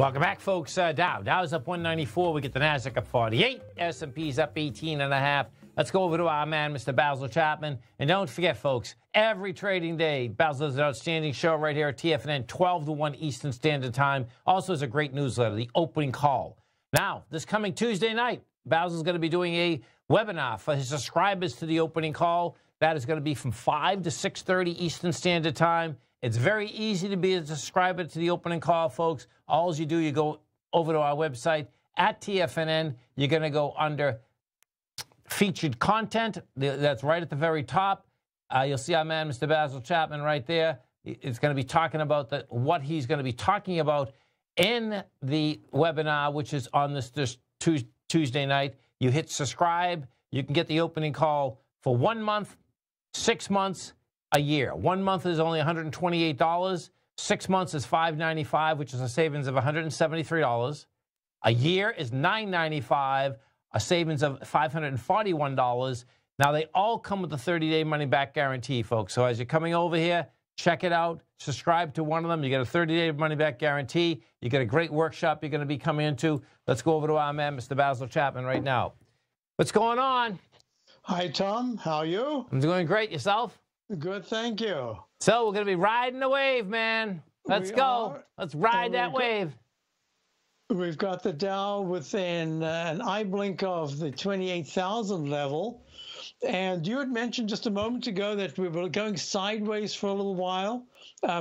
Welcome back, folks. Dow's up 194. We get the Nasdaq up 48. S&P's up 18.5. Let's go over to our man, Mr. Basil Chapman. And don't forget, folks, every trading day, Basil does an outstanding show right here at TFNN, 12 to 1 Eastern Standard Time. Also is a great newsletter, The Opening Call. Now, this coming Tuesday night, Basil's going to be doing a webinar for his subscribers to The Opening Call. That is going to be from 5 to 6:30 Eastern Standard Time. It's very easy to be a subscriber to The Opening Call, folks. All you do, you go over to our website at TFNN. You're going to go under featured content. That's right at the very top. You'll see our man, Mr. Basil Chapman, right there. It's going to be talking about what he's going to be talking about in the webinar, which is on this Tuesday night. You hit subscribe. You can get The Opening Call for 1 month, 6 months, a year. 1 month is only $128. 6 months is $595, which is a savings of $173. A year is $995, a savings of $541. Now, they all come with a 30-day money-back guarantee, folks. So as you're coming over here, check it out. Subscribe to one of them. You get a 30-day money-back guarantee. You get a great workshop you're going to be coming into. Let's go over to our man, Mr. Basil Chapman, right now. What's going on? Hi, Tom. How are you? I'm doing great. Yourself? Good, thank you. So we're going to be riding the wave, man. Let's go. Let's ride that wave. We've got the Dow within an eye blink of the 28,000 level. And you had mentioned just a moment ago that we were going sideways for a little while,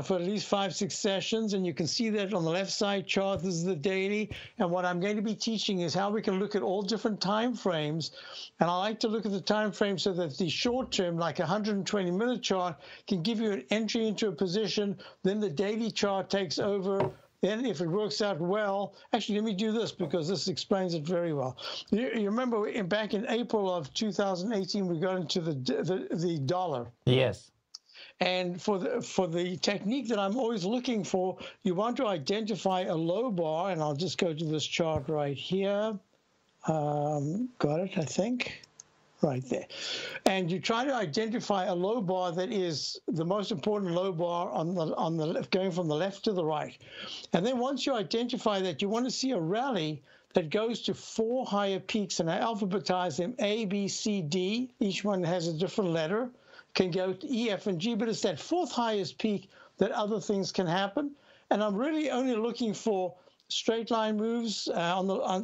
for at least 5-6 sessions. And you can see that on the left side chart. This is the daily. And what I'm going to be teaching is how we can look at all different time frames. And I like to look at the time frame so that the short term, like a 120-minute chart, can give you an entry into a position. Then the daily chart takes over. Then if it works out well, actually, let me do this because this explains it very well. You remember back in April of 2018, we got into the dollar. Yes. And for the technique that I'm always looking for, you want to identify a low bar, and I'll just go to this chart right here. Got it, I think. Right there. And you try to identify a low bar that is the most important low bar on the left, going from the left to the right. And then once you identify that, you want to see a rally that goes to 4 higher peaks, and I alphabetize them A, B, C, D. Each one has a different letter. Can go to E, F, and G, but it's that 4th highest peak that other things can happen. And I'm really only looking for straight line moves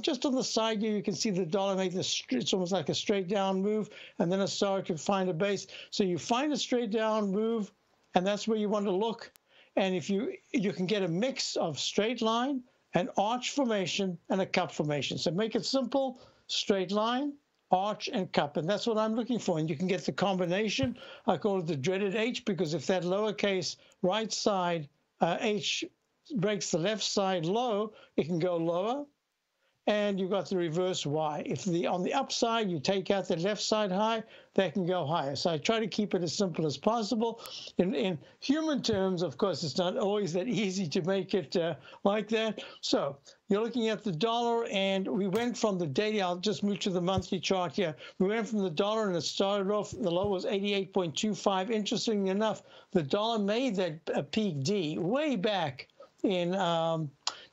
just on the side here. You can see the dollar make this. It's almost like a straight down move, and then a star to find a base. So you find a straight down move, and that's where you want to look. And if you can get a mix of straight line, an arch formation, and a cup formation. So make it simple: straight line, arch, and cup. And that's what I'm looking for. And you can get the combination. I call it the dreaded H, because if that lowercase right side H breaks the left side low, it can go lower, and you've got the reverse Y. If on the upside, you take out the left side high, that can go higher. So I try to keep it as simple as possible. In human terms, of course, it's not always that easy to make it like that. So you're looking at the dollar, and we went from the daily. I'll just move to the monthly chart here. We went from the dollar, and it started off, the low was 88.25. Interestingly enough, the dollar made that peak D way back in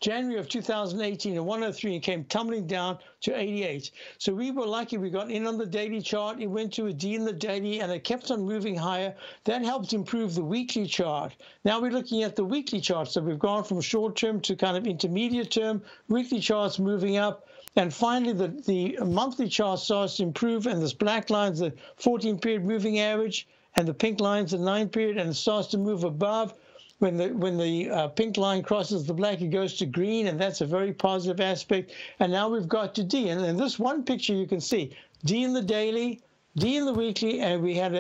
January of 2018 at 103 and came tumbling down to 88. So we were lucky. We got in on the daily chart. It went to a D in the daily, and it kept on moving higher. That helped improve the weekly chart. Now we're looking at the weekly chart. So we've gone from short term to kind of intermediate term, weekly charts moving up. And finally, the monthly chart starts to improve, and this black line's the 14-period moving average, and the pink line's the 9-period, and it starts to move above. When the pink line crosses the black, it goes to green, and that's a very positive aspect. And now we've got to D. And in this one picture, you can see D in the daily, D in the weekly, and we had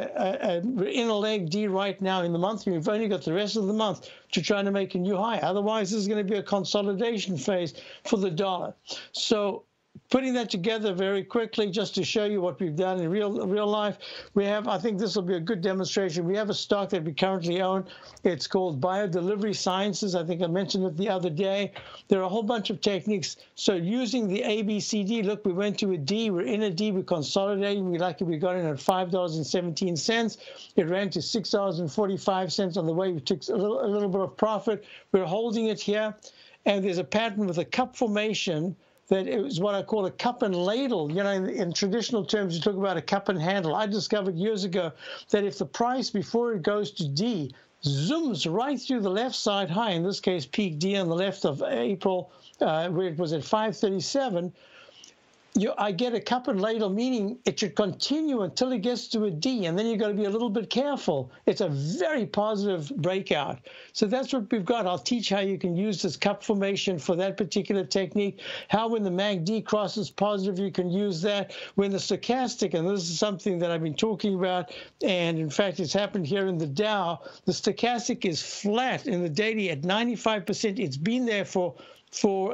we're in a leg D right now in the month. We've only got the rest of the month to try to make a new high. Otherwise, this is going to be a consolidation phase for the dollar. So putting that together very quickly, just to show you what we've done in real life, we have, I think this will be a good demonstration. We have a stock that we currently own. It's called BioDelivery Sciences. I think I mentioned it the other day. There are a whole bunch of techniques. So using the ABCD, look, we went to a D. We're in a D. We're consolidating. We're lucky we got in at $5.17. It ran to $6.45 on the way. We took a little bit of profit. We're holding it here. And there's a pattern with a cup formation that is what I call a cup and ladle. You know, in traditional terms, you talk about a cup and handle. I discovered years ago that if the price before it goes to D zooms right through the left side high, in this case, peak D on the left of April, where it was at 537, I get a cup and ladle, meaning it should continue until it gets to a D, and then you've got to be a little bit careful. It's a very positive breakout. So that's what we've got. I'll teach how you can use this cup formation for that particular technique, how when the MACD crosses positive, you can use that. When the stochastic, and this is something that I've been talking about, and in fact, it's happened here in the Dow, the stochastic is flat in the daily at 95%. It's been there for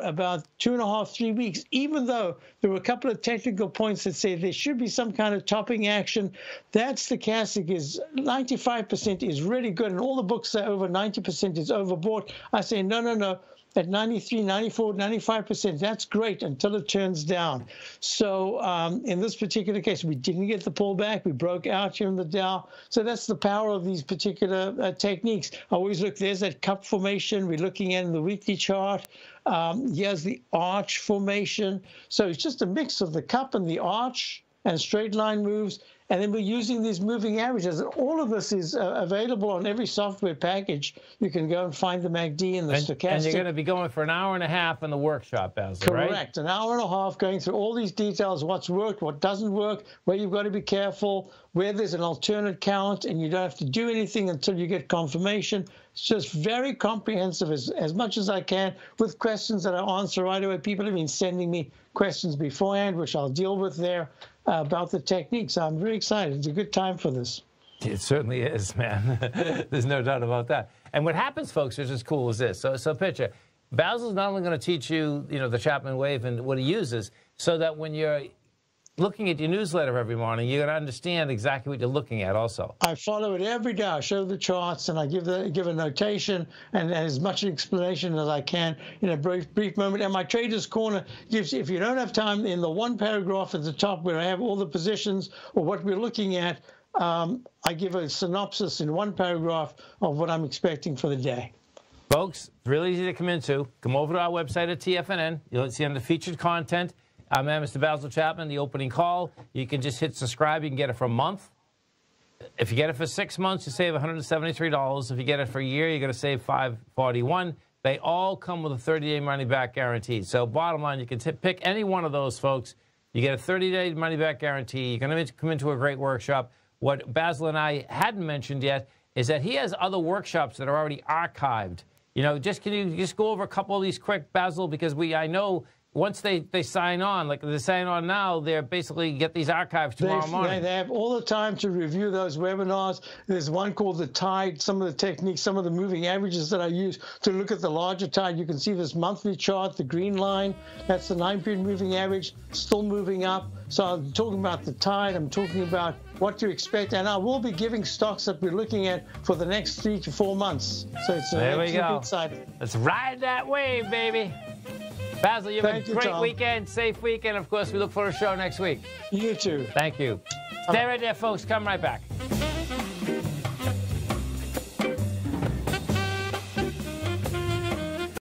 about 2.5–3 weeks, even though there were a couple of technical points that say there should be some kind of topping action. That stochastic is 95% is really good, and all the books say over 90% is overbought. I say, no, no, no, at 93, 94, 95%, that's great until it turns down. So in this particular case, we didn't get the pullback. We broke out here in the Dow. So that's the power of these particular techniques. I always look, there's that cup formation we're looking at in the weekly chart. Here's the arch formation. So it's just a mix of the cup and the arch and straight line moves. And then we're using these moving averages. And all of this is available on every software package. You can go and find the MACD and the stochastic. And you're going to be going for 1.5 hours in the workshop, Basil, right? Correct. 1.5 hours going through all these details, what's worked, what doesn't work, where you've got to be careful, where there's an alternate count, and you don't have to do anything until you get confirmation. It's just very comprehensive as much as I can with questions that I answer right away. People have been sending me questions beforehand, which I'll deal with there about the techniques. I'm very excited. It's a good time for this. It certainly is, man. There's no doubt about that. And what happens, folks, is as cool as this. So picture, Basil's not only going to teach you, you know, the Chapman Wave and what he uses, so that when you're looking at your newsletter every morning, you're going to understand exactly what you're looking at also. I follow it every day. I show the charts, and I give a notation and as much explanation as I can in a brief moment. And my Trader's Corner gives, if you don't have time, in the one paragraph at the top where I have all the positions or what we're looking at, I give a synopsis in one paragraph of what I'm expecting for the day. Folks, it's really easy to come into. Come over to our website at TFNN. You'll see under featured content, I'm Mr. Basil Chapman, the opening call. You can just hit subscribe. You can get it for a month. If you get it for 6 months, you save $173. If you get it for a year, you're going to save $541. They all come with a 30-day money-back guarantee. So bottom line, you can pick any one of those, folks. You get a 30-day money-back guarantee. You're going to come into a great workshop. What Basil and I hadn't mentioned yet is that he has other workshops that are already archived. You know, just can you just go over a couple of these quick, Basil, because I know once they sign on, like they sign on now, they're basically get these archives tomorrow morning. They have all the time to review those webinars. There's one called The Tide, some of the techniques, some of the moving averages that I use to look at the larger tide. You can see this monthly chart, the green line. That's the 9-period moving average, still moving up. So I'm talking about the tide. I'm talking about what to expect. And I will be giving stocks that we're looking at for the next 3 to 4 months. So it's exciting. Let's ride that wave, baby. Basil, you have a great weekend, safe weekend. Of course, we look forward to a show next week. You too. Thank you. Stay right there, folks. Come right back.